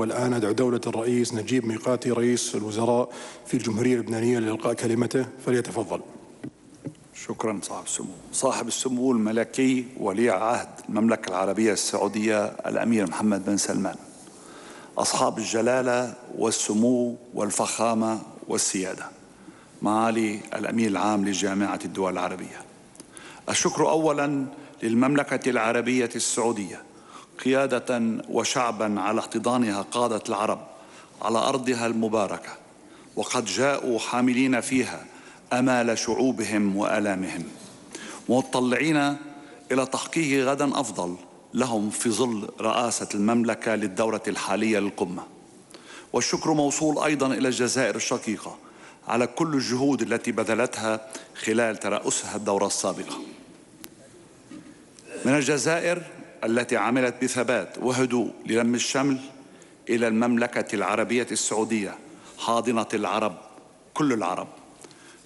والآن أدعو دولة الرئيس نجيب ميقاتي رئيس الوزراء في الجمهورية اللبنانية لإلقاء كلمته، فليتفضل. شكرا صاحب السمو الملكي ولي عهد المملكة العربية السعودية الأمير محمد بن سلمان، أصحاب الجلالة والسمو والفخامة والسيادة، معالي الأمين العام لجامعة الدول العربية، الشكر أولا للمملكة العربية السعودية قيادة وشعبا على احتضانها قادة العرب على أرضها المباركة، وقد جاءوا حاملين فيها أمال شعوبهم وآلامهم متطلعين إلى تحقيق غدا أفضل لهم في ظل رئاسة المملكة للدورة الحالية للقمة. والشكر موصول أيضا إلى الجزائر الشقيقة على كل الجهود التي بذلتها خلال ترأسها الدورة السابقة. من الجزائر التي عملت بثبات وهدوء للم الشمل إلى المملكة العربية السعودية حاضنة العرب كل العرب،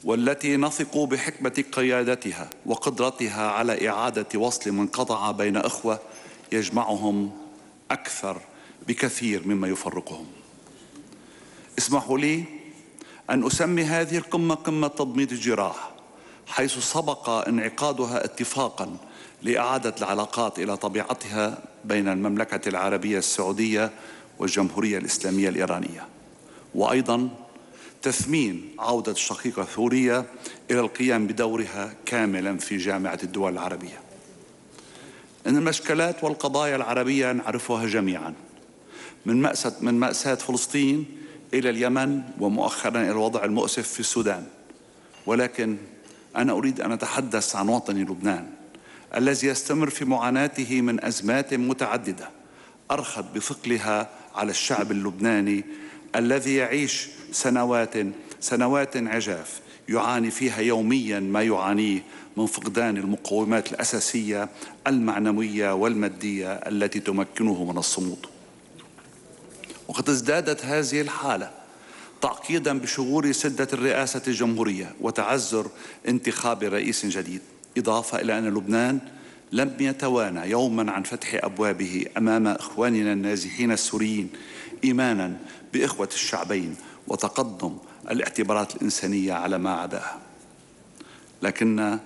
والتي نثق بحكمة قيادتها وقدرتها على إعادة وصل من قطع بين أخوة يجمعهم أكثر بكثير مما يفرقهم. اسمحوا لي أن أسمي هذه القمة قمة تضميد الجراح، حيث سبق انعقادها اتفاقاً لإعادة العلاقات إلى طبيعتها بين المملكة العربية السعودية والجمهورية الإسلامية الإيرانية، وأيضاً تثمين عودة الشقيقة سوريا إلى القيام بدورها كاملاً في جامعة الدول العربية. إن المشكلات والقضايا العربية نعرفها جميعاً، من مأساة فلسطين إلى اليمن ومؤخراً إلى الوضع المؤسف في السودان، ولكن أنا أريد أن أتحدث عن وطني لبنان الذي يستمر في معاناته من أزمات متعددة أرخت بثقلها على الشعب اللبناني الذي يعيش سنوات عجاف يعاني فيها يومياً ما يعانيه من فقدان المقومات الأساسية المعنوية والمادية التي تمكنه من الصمود. وقد ازدادت هذه الحالة تعقيداً بشغور سدة الرئاسة الجمهورية وتعذر انتخاب رئيس جديد، إضافة إلى أن لبنان لم يتوانى يوماً عن فتح أبوابه أمام إخواننا النازحين السوريين إيماناً بإخوة الشعبين وتقدم الاعتبارات الإنسانية على ما عداها. لكن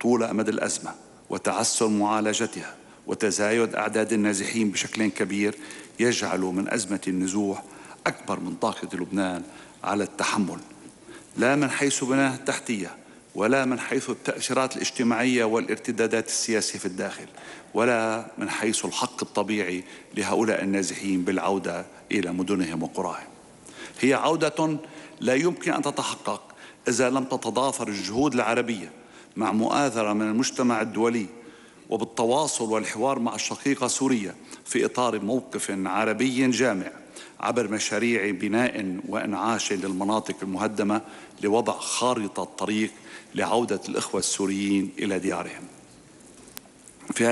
طول مدى الأزمة وتعسر معالجتها وتزايد أعداد النازحين بشكل كبير يجعل من أزمة النزوح أكبر من طاقة لبنان على التحمل، لا من حيث بناء تحتية، ولا من حيث التأثيرات الاجتماعية والارتدادات السياسية في الداخل، ولا من حيث الحق الطبيعي لهؤلاء النازحين بالعودة إلى مدنهم وقراهم. هي عودة لا يمكن أن تتحقق إذا لم تتضافر الجهود العربية مع مؤازرة من المجتمع الدولي وبالتواصل والحوار مع الشقيقة سوريا في إطار موقف عربي جامع عبر مشاريع بناء وإنعاش للمناطق المهدمة لوضع خارطة طريق لعودة الإخوة السوريين إلى ديارهم. في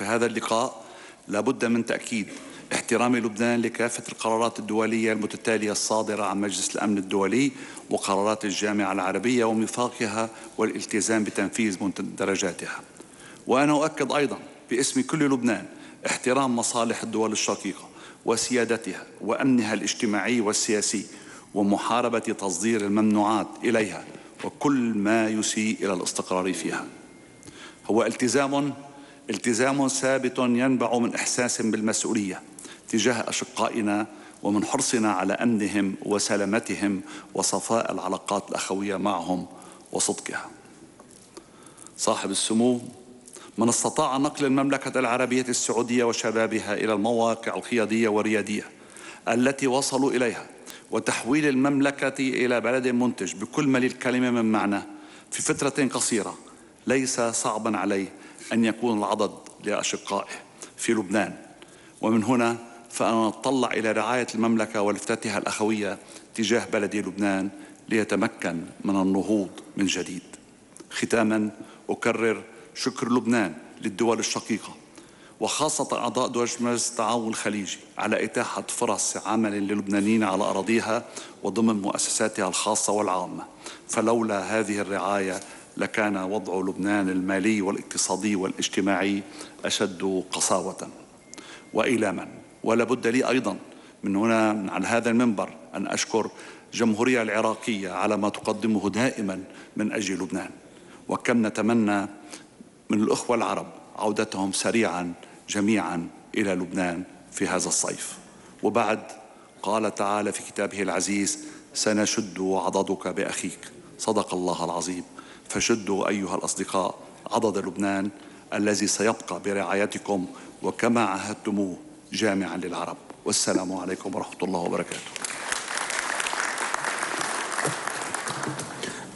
هذا اللقاء لابد من تأكيد احترام لبنان لكافة القرارات الدولية المتتالية الصادرة عن مجلس الأمن الدولي وقرارات الجامعة العربية وميثاقها والالتزام بتنفيذ مندرجاتها. وأنا أؤكد أيضا باسم كل لبنان احترام مصالح الدول الشقيقة وسيادتها وأمنها الاجتماعي والسياسي ومحاربة تصدير الممنوعات إليها وكل ما يسيء إلى الاستقرار فيها. هو التزام ثابت ينبع من إحساس بالمسؤولية تجاه أشقائنا ومن حرصنا على أمنهم وسلامتهم وصفاء العلاقات الأخوية معهم وصدقها. صاحب السمو، من استطاع نقل المملكة العربية السعودية وشبابها إلى المواقع القيادية والريادية التي وصلوا إليها وتحويل المملكة إلى بلد منتج بكل ما للكلمة من معنى في فترة قصيرة، ليس صعباً عليه أن يكون العضد لأشقائه في لبنان. ومن هنا فأنا أتطلع إلى رعاية المملكة ولفتتها الأخوية تجاه بلدي لبنان ليتمكن من النهوض من جديد. ختاماً أكرر شكر لبنان للدول الشقيقة وخاصة أعضاء دول مجلس التعاون الخليجي على إتاحة فرص عمل للبنانيين على أراضيها وضمن مؤسساتها الخاصة والعامة، فلولا هذه الرعاية لكان وضع لبنان المالي والاقتصادي والاجتماعي أشد قساوة وإيلاما. ولا بد لي أيضا من هنا على هذا المنبر أن أشكر الجمهورية العراقية على ما تقدمه دائما من أجل لبنان، وكم نتمنى من الأخوة العرب عودتهم سريعا جميعا إلى لبنان في هذا الصيف. وبعد، قال تعالى في كتابه العزيز: سنشد عضدك بأخيك. صدق الله العظيم. فشدوا أيها الأصدقاء عضد لبنان الذي سيبقى برعايتكم وكما عهدتموه جامعا للعرب. والسلام عليكم ورحمة الله وبركاته.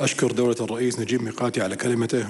أشكر دولة الرئيس نجيب ميقاتي على كلمته.